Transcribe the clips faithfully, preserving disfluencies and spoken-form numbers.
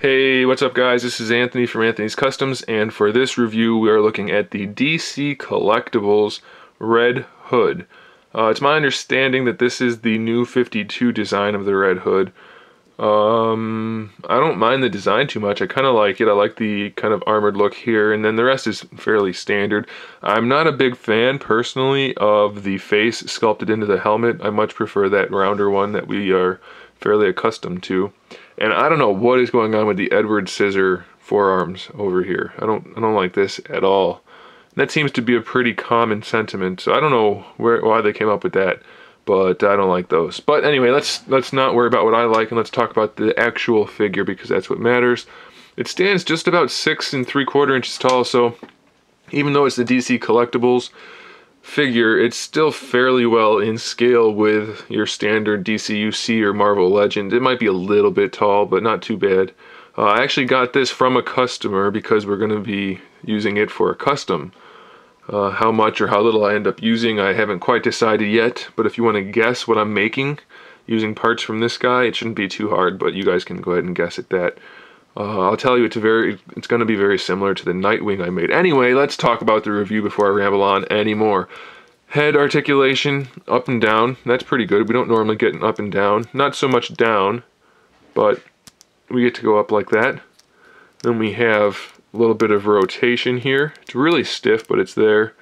Hey, what's up guys? This is Anthony from Anthony's Customs, and for this review we are looking at the D C Collectibles Red Hood. Uh, it's my understanding that this is the new fifty-two design of the Red Hood. Um, I don't mind the design too much. I kind of like it. I like the kind of armored look here, and then the rest is fairly standard. I'm not a big fan, personally, of the face sculpted into the helmet. I much prefer that rounder one that we are fairly accustomed to. And I don't know what is going on with the Edward Scissor forearms over here. I don't I don't like this at all. And that seems to be a pretty common sentiment, so I don't know where why they came up with that, but I don't like those. But anyway, let's let's not worry about what I like, and let's talk about the actual figure, because that's what matters. It stands just about six and three quarter inches tall, so even though it's the D C Collectibles figure, it's still fairly well in scale with your standard D C U C or Marvel Legends. It might be a little bit tall, but not too bad. Uh, I actually got this from a customer because we're going to be using it for a custom. Uh, how much or how little I end up using, I haven't quite decided yet, but if you want to guess what I'm making using parts from this guy, it shouldn't be too hard, but you guys can go ahead and guess at that. Uh, I'll tell you, it's, a very, it's going to be very similar to the Nightwing I made. Anyway, let's talk about the review before I ramble on anymore. Head articulation, up and down. That's pretty good. We don't normally get an up and down. Not so much down, but we get to go up like that. Then we have a little bit of rotation here. It's really stiff, but it's there.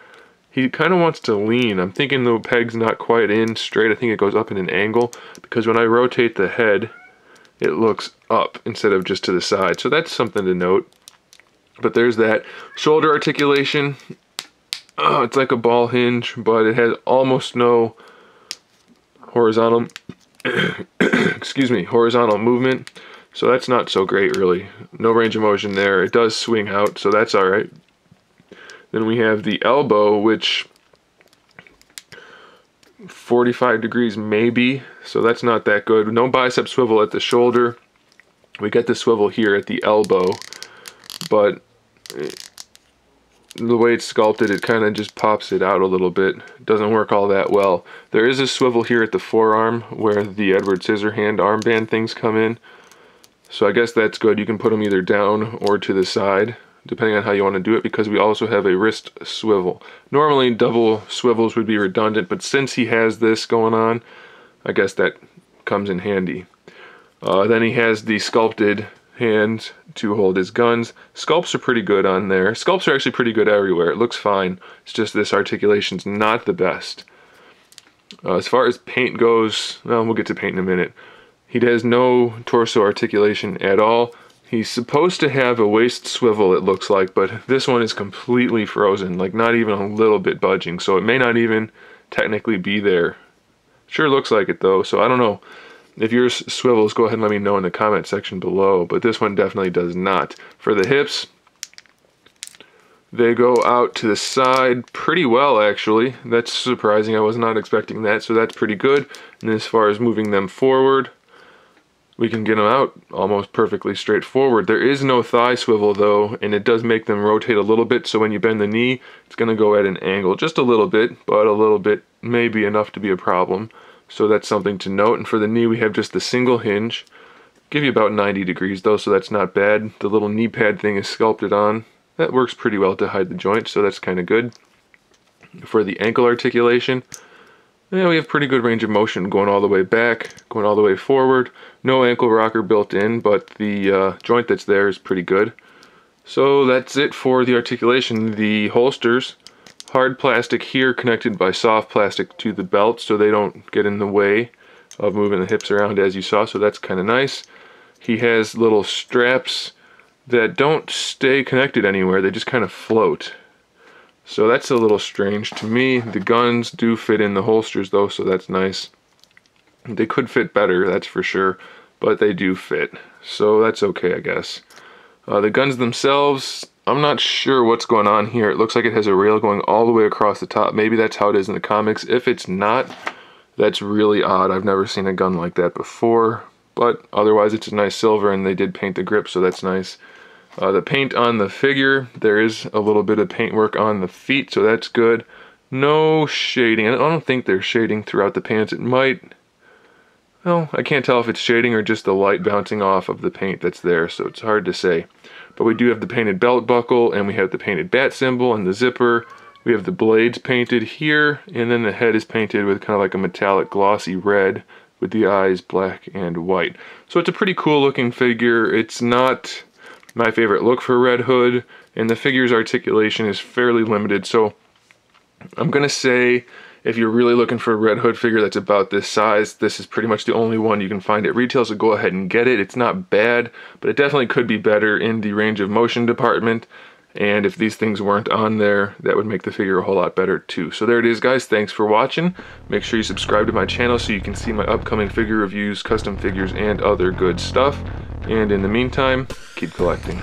He kind of wants to lean. I'm thinking the peg's not quite in straight. I think it goes up in an angle, because when I rotate the head, it looks up instead of just to the side. So that's something to note. But there's that. Shoulder articulation. Oh, it's like a ball hinge, but it has almost no horizontal excuse me, horizontal movement. So that's not so great, really. No range of motion there. It does swing out, so that's all right. Then we have the elbow, which forty-five degrees maybe, so that's not that good. No bicep swivel at the shoulder. We get the swivel here at the elbow, but it, the way it's sculpted, it kind of just pops it out a little bit. It doesn't work all that well. There is a swivel here at the forearm where the Edward Scissorhand armband things come in, so I guess that's good. You can put them either down or to the side, depending on how you want to do it, because we also have a wrist swivel. Normally double swivels would be redundant, but since he has this going on, I guess that comes in handy. Uh, then he has the sculpted hands to hold his guns. Sculpts are pretty good on there. Sculpts are actually pretty good everywhere. It looks fine. It's just this articulation's not the best. Uh, as far as paint goes, well, we'll get to paint in a minute. He has no torso articulation at all. He's supposed to have a waist swivel, it looks like, but this one is completely frozen, like not even a little bit budging, so it may not even technically be there. Sure looks like it though, so I don't know. If yours swivels, go ahead and let me know in the comment section below, but this one definitely does not. For the hips, they go out to the side pretty well, actually. That's surprising. I was not expecting that, so that's pretty good. And as far as moving them forward, we can get them out almost perfectly straightforward. There is no thigh swivel though, and it does make them rotate a little bit, so when you bend the knee, it's gonna go at an angle, just a little bit, but a little bit may be enough to be a problem. So that's something to note. And for the knee, we have just the single hinge. Give you about ninety degrees though, so that's not bad. The little knee pad thing is sculpted on. That works pretty well to hide the joint, so that's kinda good. For the ankle articulation, yeah, we have pretty good range of motion, going all the way back, going all the way forward. No ankle rocker built in, but the uh, joint that's there is pretty good. So that's it for the articulation. The holsters, hard plastic here connected by soft plastic to the belt, so they don't get in the way of moving the hips around, as you saw, so that's kind of nice. He has little straps that don't stay connected anywhere, they just kind of float. So that's a little strange to me. The guns do fit in the holsters though, so that's nice. They could fit better, that's for sure, but they do fit. So that's okay, I guess. Uh, the guns themselves, I'm not sure what's going on here. It looks like it has a rail going all the way across the top. Maybe that's how it is in the comics. If it's not, that's really odd. I've never seen a gun like that before, but otherwise it's a nice silver, and they did paint the grip, so that's nice. Uh, the paint on the figure, there is a little bit of paint work on the feet, so that's good. No shading. I don't think there's shading throughout the pants. It might. Well, I can't tell if it's shading or just the light bouncing off of the paint that's there, so it's hard to say. But we do have the painted belt buckle, and we have the painted bat symbol and the zipper. We have the blades painted here, and then the head is painted with kind of like a metallic glossy red with the eyes black and white. So it's a pretty cool looking figure. It's not my favorite look for Red Hood, and the figure's articulation is fairly limited, so I'm gonna say if you're really looking for a Red Hood figure that's about this size, this is pretty much the only one you can find at retail, so go ahead and get it. It's not bad, but it definitely could be better in the range of motion department, and if these things weren't on there, that would make the figure a whole lot better too. So there it is, guys. Thanks for watching. Make sure you subscribe to my channel so you can see my upcoming figure reviews, custom figures, and other good stuff. And in the meantime, keep collecting.